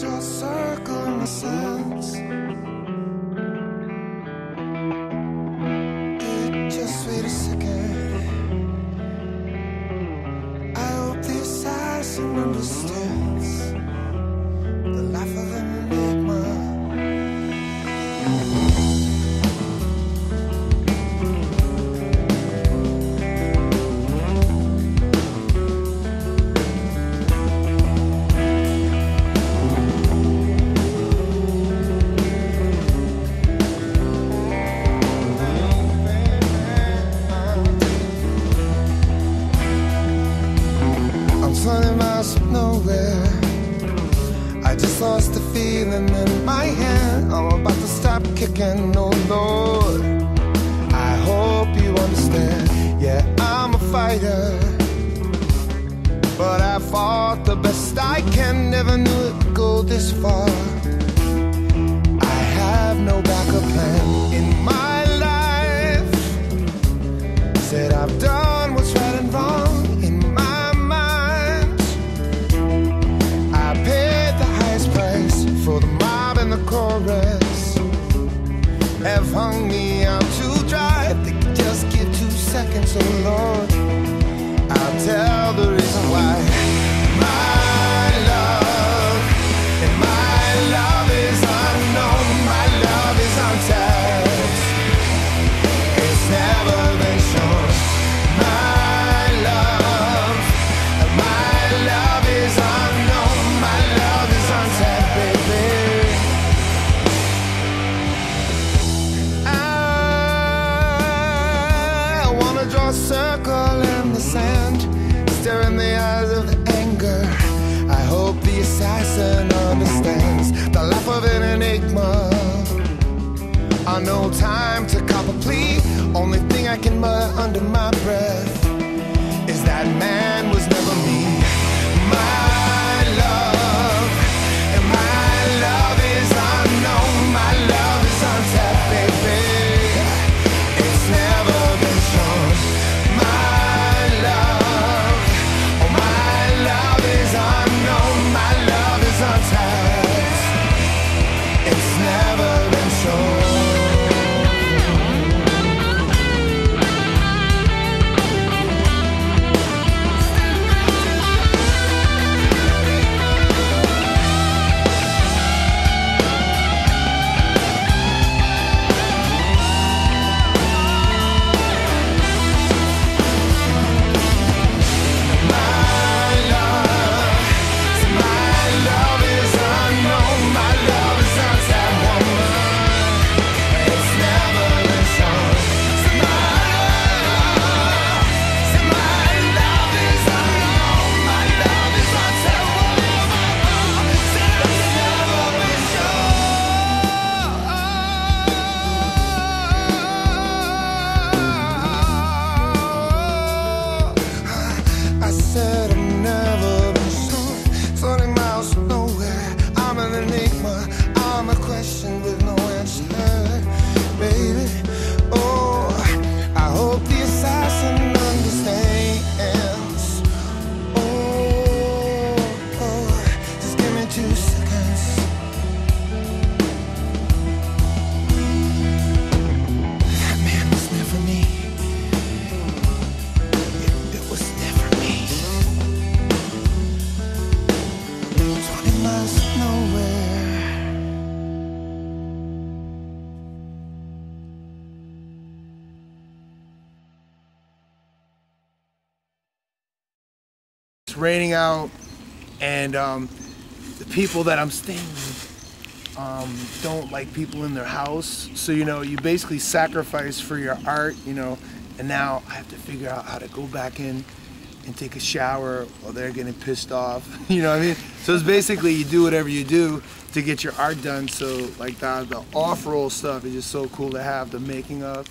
just circle my sense. Just wait a second. I hope this eyes understands the life of an enigma. I just lost the feeling in my hand. I'm about to stop kicking, oh Lord, I hope you understand. Yeah, I'm a fighter, but I fought the best I can. Never knew it would go this far. I have no backup plan in my life. Said I've done what's right and wrong. Have hung me out to dry. They could just give 2 seconds, oh Lord, I'll tell the reason why. My love is unknown. My love is untapped. It's never been shown. My love is unknown. My love is untapped, baby. Draw a circle in the sand, stare in the eyes of anger. I hope the assassin understands the life of an enigma. I know time to cop a plea. Only thing I can mutter under my breath is that man was never me. My love is unknown. My love is untapped, baby. It's never. Raining out, and the people that I'm staying with don't like people in their house, so you know, you basically sacrifice for your art, you know. And now I have to figure out how to go back in and take a shower while they're getting pissed off, you know what I mean? So it's basically you do whatever you do to get your art done. So like the off-roll stuff is just so cool to have, the making of.